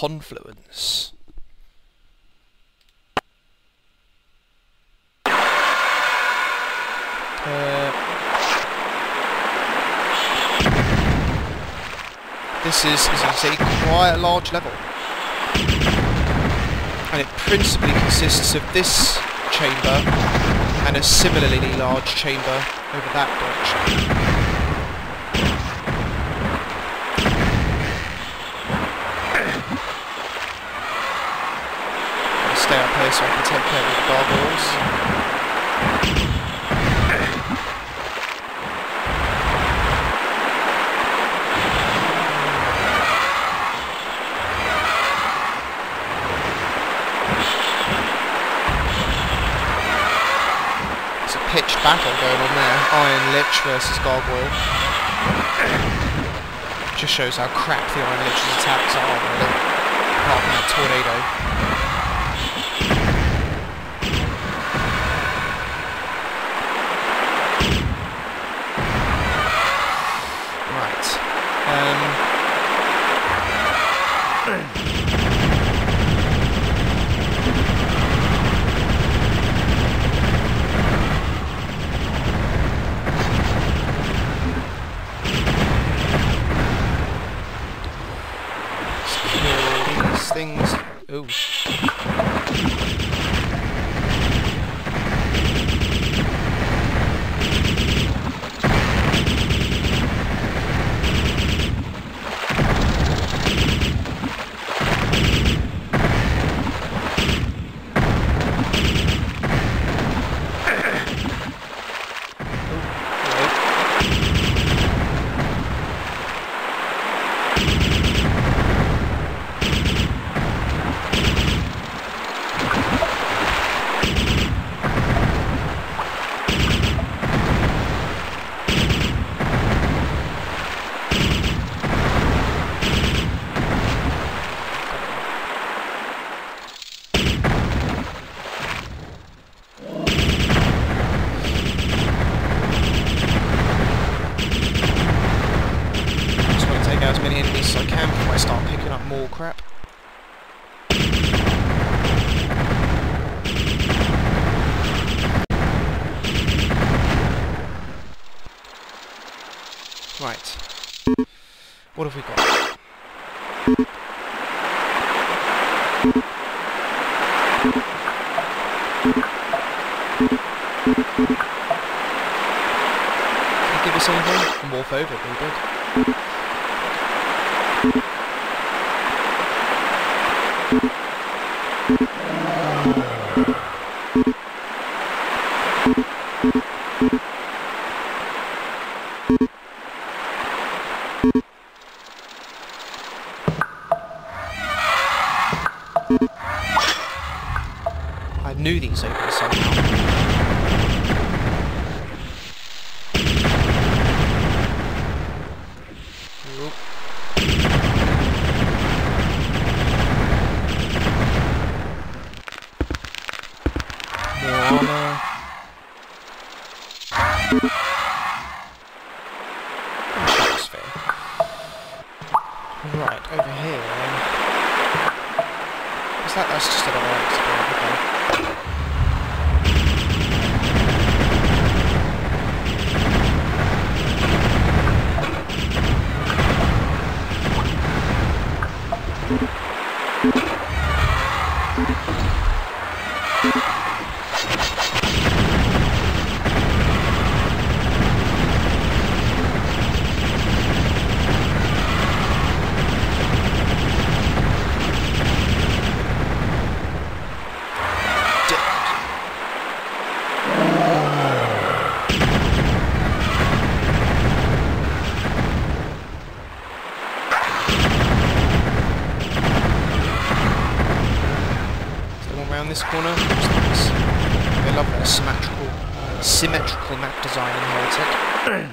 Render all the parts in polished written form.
Confluence. This is, as you can see, quite a large level. And it principally consists of this chamber and a similarly large chamber over that direction. Stay up here so I can take care of the gargoyles. It's a pitched battle going on there. Iron Lich versus Gargoyle. Just shows how crap the Iron Lich's attacks are, really. Apart from that tornado. What have we got? Can you give us anything? And morph over, pretty good. Do these open somehow. Ooh. More armor. That's fair. Right, over here. Is that? That's just another explore. Okay. This corner, which is nice. I love that symmetrical map design in Heretic. Okay.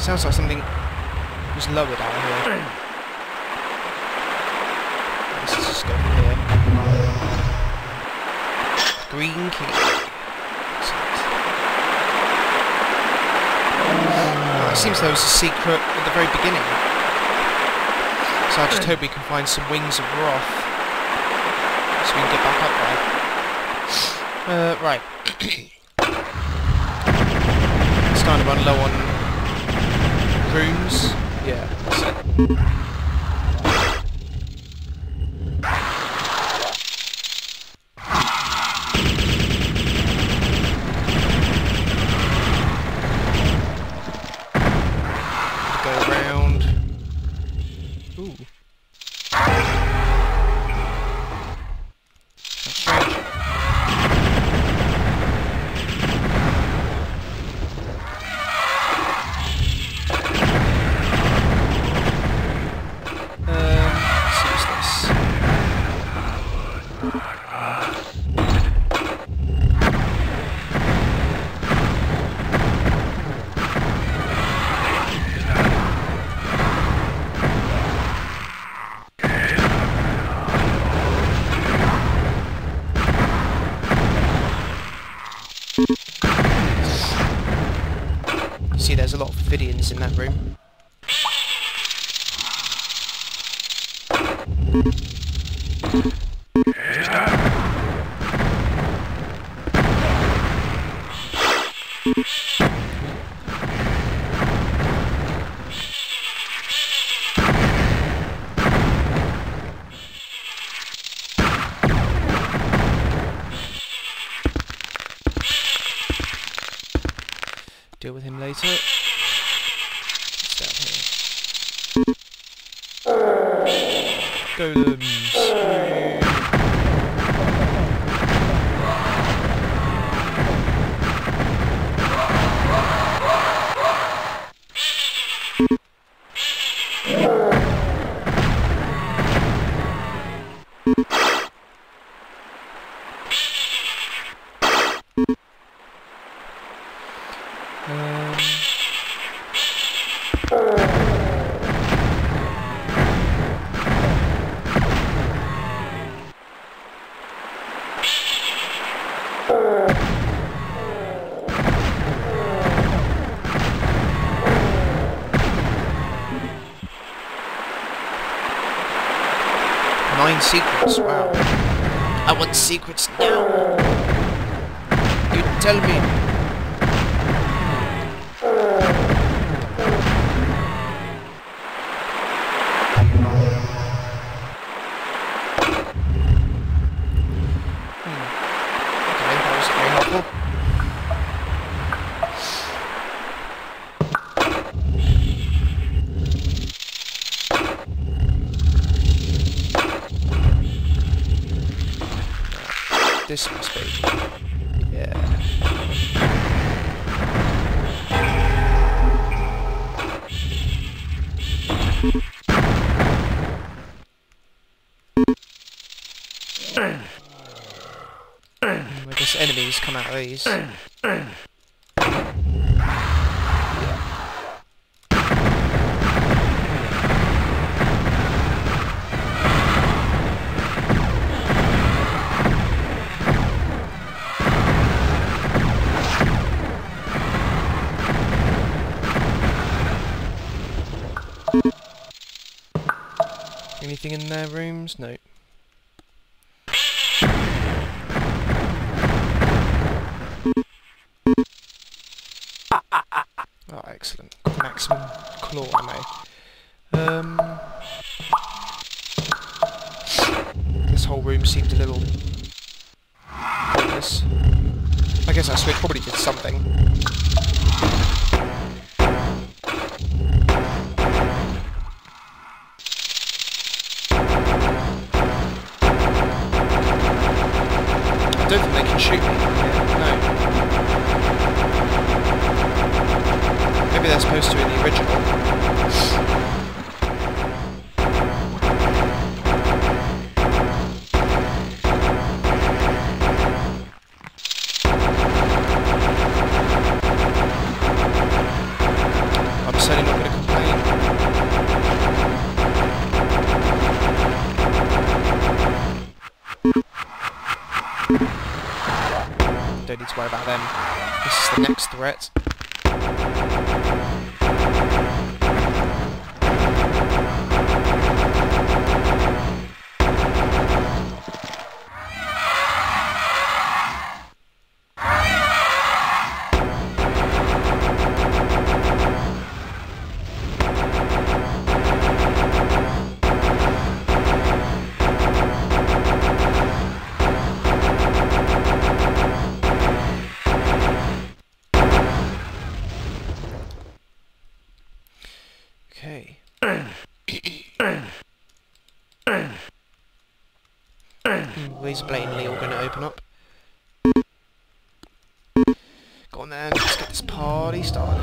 Sounds like something was lower down here. This is just over here. Green key. It seems there was a secret at the very beginning. So I just hope we can find some wings of wrath, so we can get back up there. Right. It's starting to run low on rooms. Yeah. Go around. Ooh. That's right. See, there's a lot of Ophidians in that room. Deal with him later. What's down here? Golems. Nine secrets, wow. I want secrets now. You tell me. Okay, that was very helpful. This must be. Yeah. I guess enemies come out of these. Anything in their rooms? No. Oh, excellent. Got maximum claw on me. This whole room seemed a little... pointless. I guess that switch probably did something. I don't think they can shoot me. Yeah, no. Maybe they're supposed to in the original. I'm so worry about them. This is the next threat. Okay. These are blatantly all going to open up. Go on then, let's get this party started.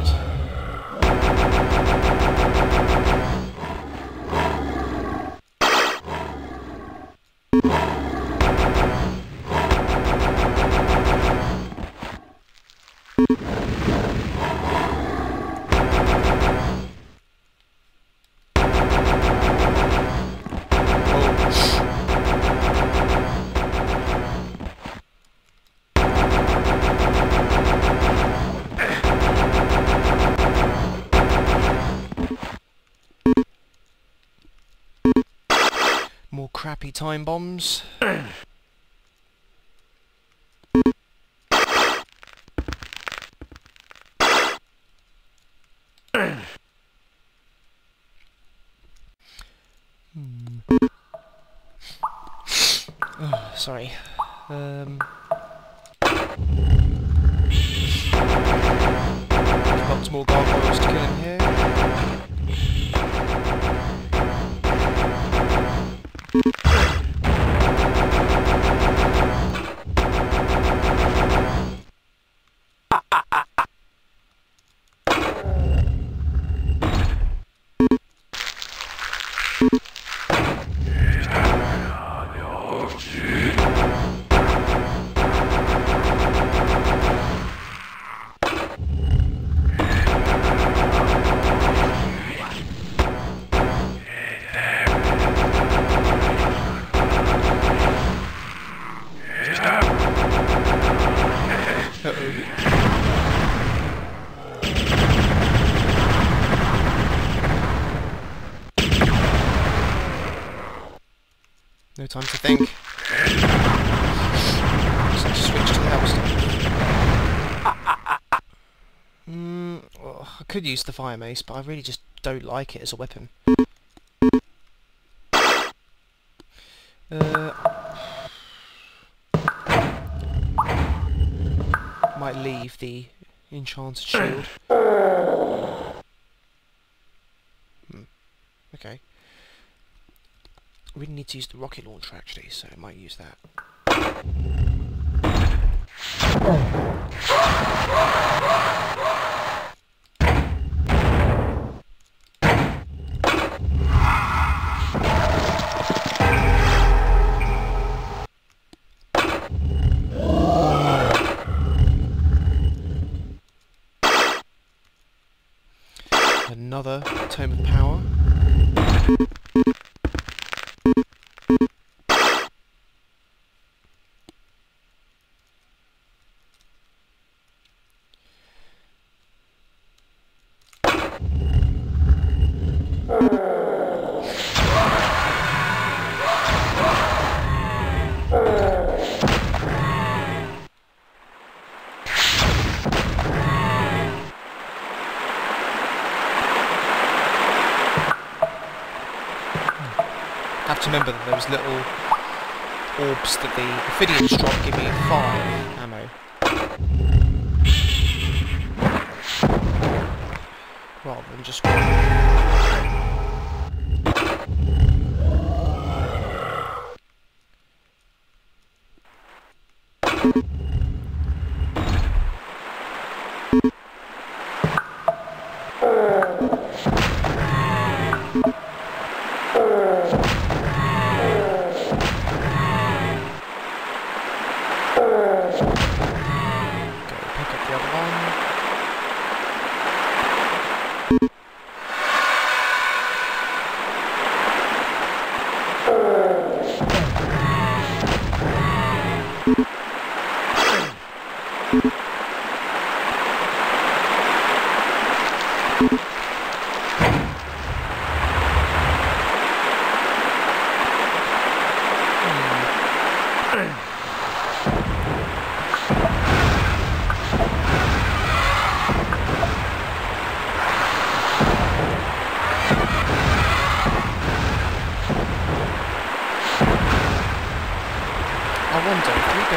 More crappy time bombs. Oh, sorry. Lots more gargoyles to kill in here. No time to think. Switch to the Hellstaff. I could use the fire mace, but I really just don't like it as a weapon. Might leave the enchanted shield. Okay. We really need to use the rocket launcher actually, so I might use that. Another tome of power. Have to remember that those little orbs that the Ophidians drop give me 5 ammo. Rather than just 1. Pick up the other one.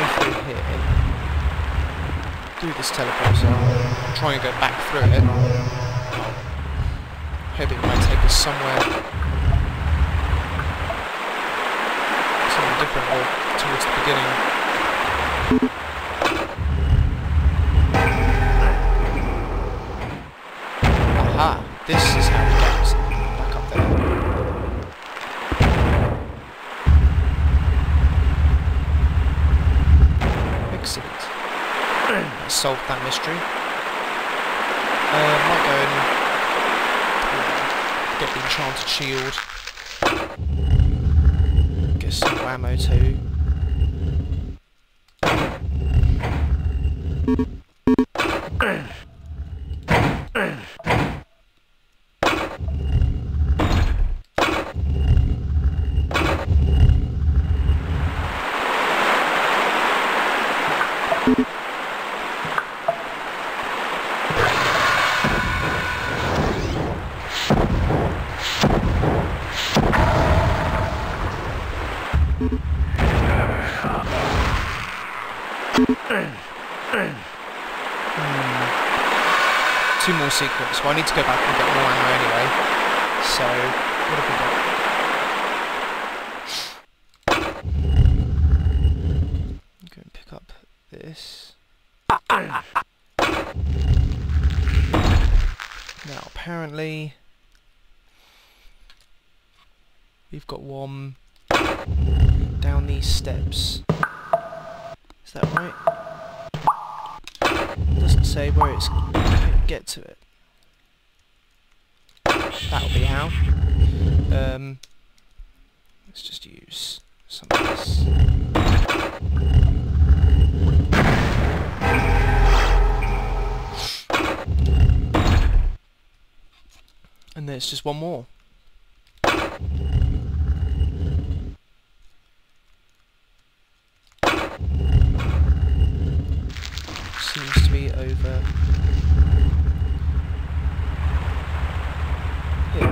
go through here, do this teleporter, try and go back through it. Hope it might take us somewhere, something different, or towards the beginning. Aha, this is how we get back up there. Solved that mystery. Might go and get the enchanted shield. Get some ammo too. Two more secrets, well I need to go back and get more ammo anyway, so what have we got? I'm going to pick up this. Now apparently we've got one down these steps, is that right? Doesn't say where it's get to it. That'll be how. Let's just use some of this. And there's just one more. Seems to be over here.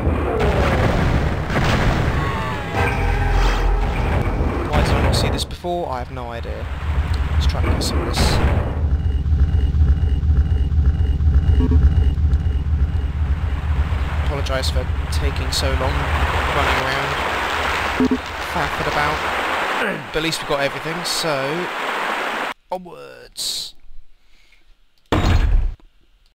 Why did I not see this before? I have no idea. Let's try and get some of this. Apologise for taking so long, running around, faffing about. But at least we've got everything, so onwards.